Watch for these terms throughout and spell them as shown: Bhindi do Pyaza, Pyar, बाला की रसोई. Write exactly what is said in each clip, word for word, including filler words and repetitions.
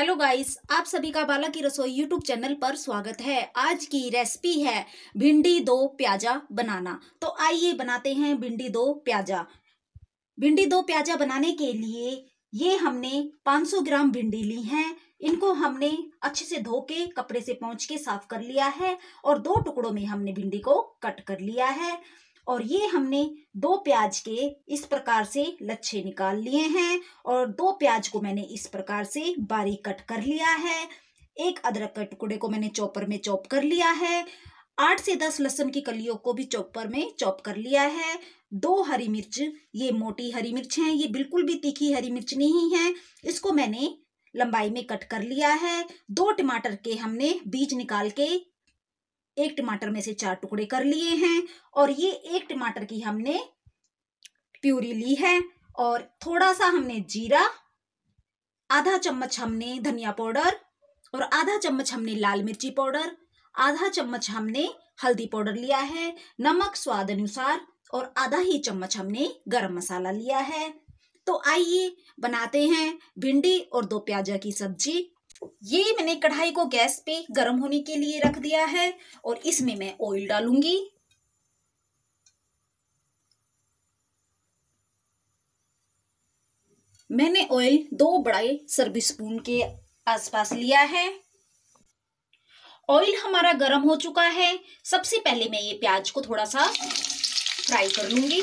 Hello guys, आप सभी का बाला की रसोई यूट्यूब चैनल पर स्वागत है। आज की रेसिपी है भिन्डी दो प्याज़ा बनाना। तो आइए बनाते हैं भिन्डी दो प्याज़ा। भिन्डी दो प्याज़ा बनाने के लिए ये हमने पाँच सौ ग्राम भिंडी ली हैं। इनको हमने अच्छे से धो के कपड़े से पोंछ के साफ कर लिया है और दो टुकड़ों में हमने भिंडी को कट कर लिया है। और ये हमने दो प्याज के इस प्रकार से लच्छे निकाल लिए हैं और दो प्याज को मैंने इस प्रकार से बारीक कट कर लिया है। एक अदरक के टुकड़े को मैंने चॉपर में चॉप कर लिया है। आठ से दस लहसुन की कलियों को भी चॉपर में चॉप कर लिया है। दो हरी मिर्च, ये मोटी हरी मिर्च हैं, ये बिल्कुल भी तीखी हरी मिर्च नहीं है, इसको मैंने लंबाई में कट कर लिया है। दो टमाटर के हमने बीज निकाल के एक टमाटर में से चार टुकड़े कर लिए हैं और ये एक टमाटर की हमने प्यूरी ली है। और थोड़ा सा हमने जीरा, आधा चम्मच हमने धनिया पाउडर और आधा चम्मच हमने लाल मिर्ची पाउडर, आधा चम्मच हमने हल्दी पाउडर लिया है, नमक स्वाद अनुसार और आधा ही चम्मच हमने गरम मसाला लिया है। तो आइए बनाते हैं भिंडी और दो प्याज़ा की सब्जी। ये मैंने कढ़ाई को गैस पे गर्म होने के लिए रख दिया है और इसमें मैं ऑयल डालूंगी। मैंने ऑयल दो बड़े सर्विस स्पून के आसपास लिया है। ऑयल हमारा गर्म हो चुका है। सबसे पहले मैं ये प्याज को थोड़ा सा फ्राई कर लूंगी।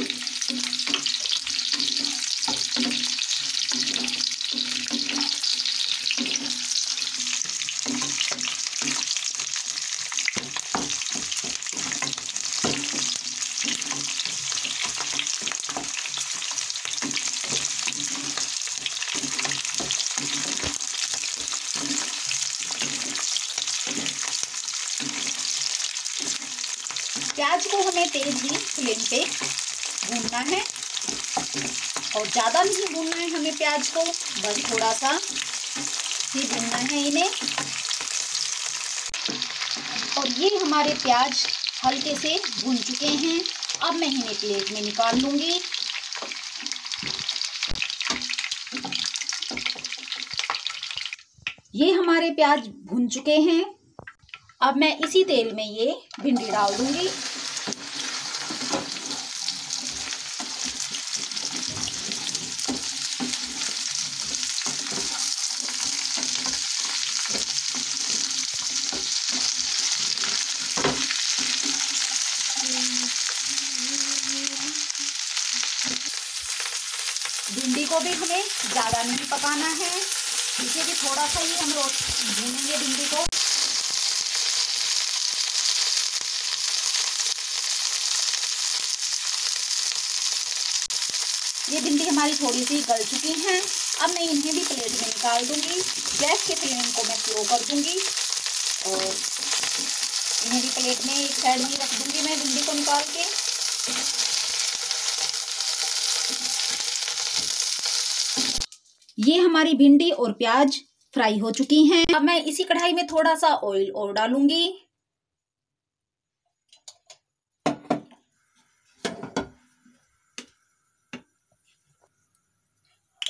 प्याज को हमें तेज ही फ्लेम पे भूनना है और ज़्यादा नहीं भूनना है हमें प्याज को, बस थोड़ा सा ही भूनना है इन्हें। और ये हमारे प्याज हल्के से भून चुके हैं। अब मैं इन्हें प्लेट में निकाल लूँगी। ये हमारे प्याज भून चुके हैं। अब मैं इसी तेल में ये भिंडी डाल दूंगी। भिंडी को भी हमें ज़्यादा नहीं पकाना है, इसे भी थोड़ा सा ही हम रोज भूनेंगे भिंडी को। ये भिंडी हमारी थोड़ी सी गल चुकी हैं। अब मैं इन्हें भी प्लेट में निकाल दूंगी। गैस के फ्लेम को मैं स्लो कर दूंगी और इन्हें भी प्लेट में एक साइड में रख दूंगी मैं भिंडी को निकाल के। ये हमारी भिंडी और प्याज फ्राई हो चुकी हैं। अब मैं इसी कढ़ाई में थोड़ा सा ऑयल और डालूंगी।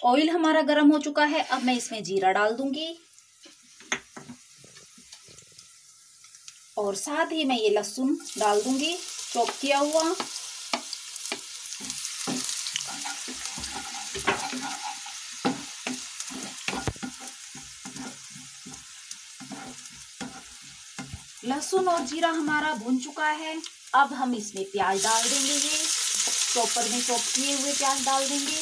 ऑयल हमारा गर्म हो चुका है। अब मैं इसमें जीरा डाल दूंगी और साथ ही मैं ये लहसुन डाल दूंगी चॉप किया हुआ। लहसुन और जीरा हमारा भून चुका है। अब हम इसमें प्याज डाल देंगे। ये चॉपर में चॉप किए हुए प्याज डाल देंगे।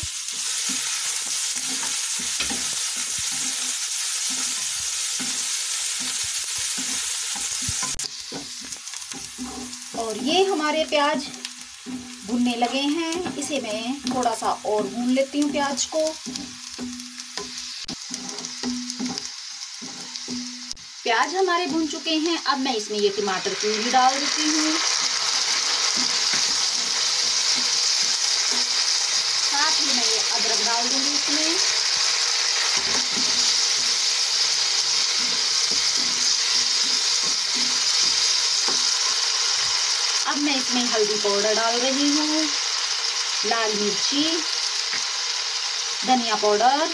और ये हमारे प्याज भुनने लगे हैं, इसे मैं थोड़ा सा और भून लेती हूँ प्याज को। प्याज हमारे भुन चुके हैं। अब मैं इसमें ये टमाटर प्यूरी डाल देती हूँ। साथ ही मैं ये अदरक डाल दूंगी इसमें। अब मैं इसमें हल्दी पाउडर डाल रही हूँ, लाल मिर्ची, धनिया पाउडर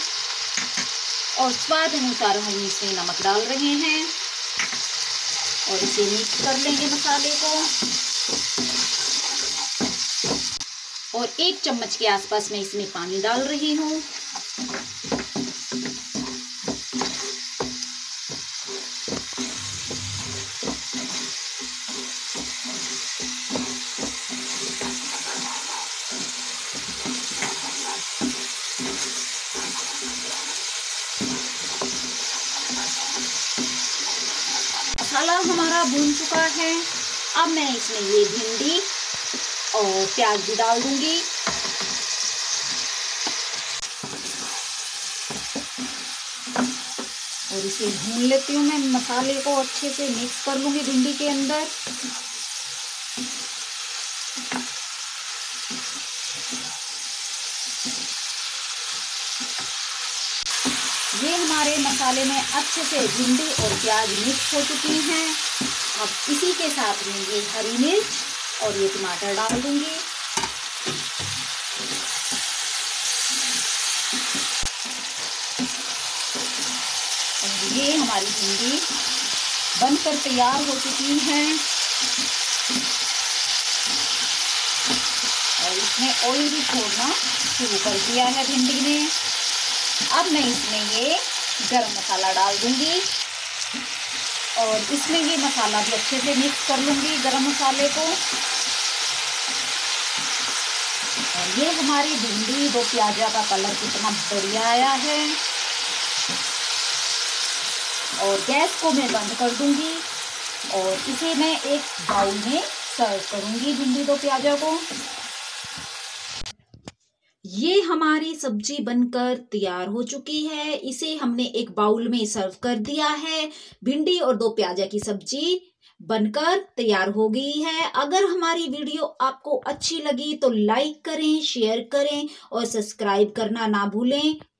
और स्वाद अनुसार हम इसमें नमक डाल रहे हैं और इसे मिक्स कर लेंगे मसाले को। और एक चम्मच के आसपास मैं इसमें पानी डाल रही हूँ। मसाला हमारा भून चुका है। अब मैं इसमें ये भिंडी और प्याज भी डाल दूंगी। और इसे भून लेती हूँ, मैं मसाले को अच्छे से मिक्स कर लूंगी भिंडी के अंदर। ये हमारे मसाले में अच्छे से भिंडी और प्याज मिक्स हो चुकी हैं। अब इसी के साथ में ये हरी मिर्च और ये टमाटर डाल दूंगी। और ये हमारी भिंडी बनकर तैयार हो चुकी है। और इसमें ऑयल भी छोड़ना शुरू कर दिया है भिंडी ने। अब मैं इसमें ये गरम मसाला डाल दूंगी और इसमें ये मसाला भी अच्छे से मिक्स कर लूंगी गरम मसाले को। और ये हमारी भिंडी दो प्याज़ा का कलर कितना बढ़िया आया है। और गैस को मैं बंद कर दूंगी और इसे मैं एक बाउल में सर्व करूंगी भिंडी दो प्याज़ा को। ये हमारी सब्जी बनकर तैयार हो चुकी है। इसे हमने एक बाउल में सर्व कर दिया है। भिंडी और दो प्याज़ा की सब्जी बनकर तैयार हो गई है। अगर हमारी वीडियो आपको अच्छी लगी तो लाइक करें, शेयर करें और सब्सक्राइब करना ना भूलें।